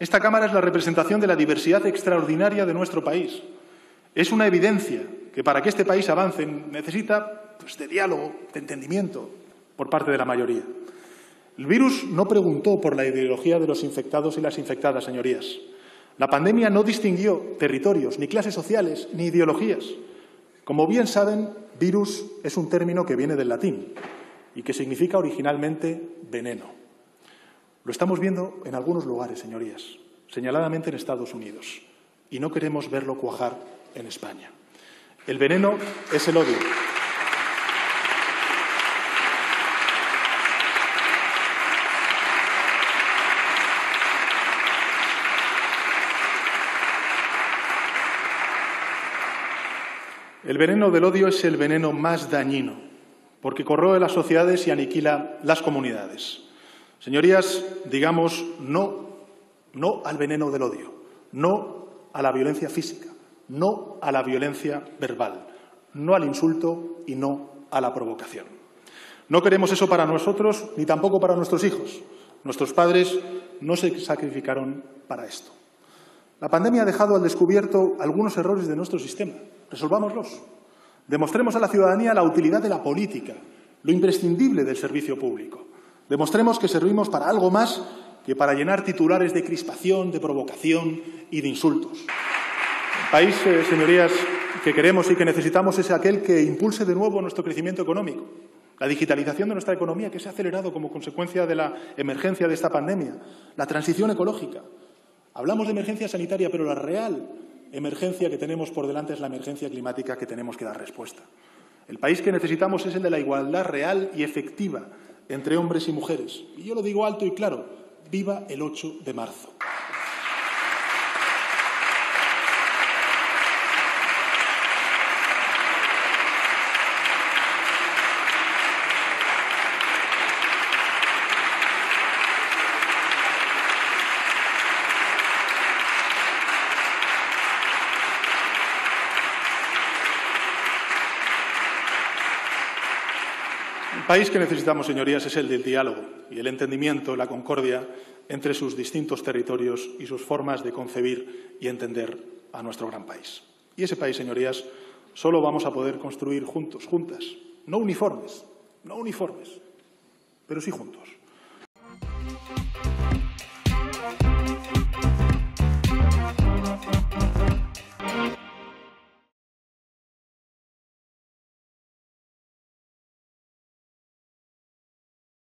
Esta Cámara es la representación de la diversidad extraordinaria de nuestro país. Es una evidencia que para que este país avance necesita, pues, de diálogo, de entendimiento por parte de la mayoría. El virus no preguntó por la ideología de los infectados y las infectadas, señorías. La pandemia no distinguió territorios, ni clases sociales, ni ideologías. Como bien saben, virus es un término que viene del latín y que significa originalmente veneno. Lo estamos viendo en algunos lugares, señorías, señaladamente en Estados Unidos, y no queremos verlo cuajar en España. El veneno es el odio. El veneno del odio es el veneno más dañino, porque corroe las sociedades y aniquila las comunidades. Señorías, digamos no al veneno del odio, no a la violencia física, no a la violencia verbal, no al insulto y no a la provocación. No queremos eso para nosotros ni tampoco para nuestros hijos. Nuestros padres no se sacrificaron para esto. La pandemia ha dejado al descubierto algunos errores de nuestro sistema. Resolvámoslos. Demostremos a la ciudadanía la utilidad de la política, lo imprescindible del servicio público. Demostremos que servimos para algo más que para llenar titulares de crispación, de provocación y de insultos. El país, señorías, que queremos y que necesitamos es aquel que impulse de nuevo nuestro crecimiento económico. La digitalización de nuestra economía, que se ha acelerado como consecuencia de la emergencia de esta pandemia. La transición ecológica. Hablamos de emergencia sanitaria, pero la real emergencia que tenemos por delante es la emergencia climática, que tenemos que dar respuesta. El país que necesitamos es el de la igualdad real y efectiva entre hombres y mujeres. Y yo lo digo alto y claro, viva el 8 de marzo. El país que necesitamos, señorías, es el del diálogo y el entendimiento, la concordia entre sus distintos territorios y sus formas de concebir y entender a nuestro gran país. Y ese país, señorías, solo vamos a poder construir juntos, juntas, no uniformes, pero sí juntos.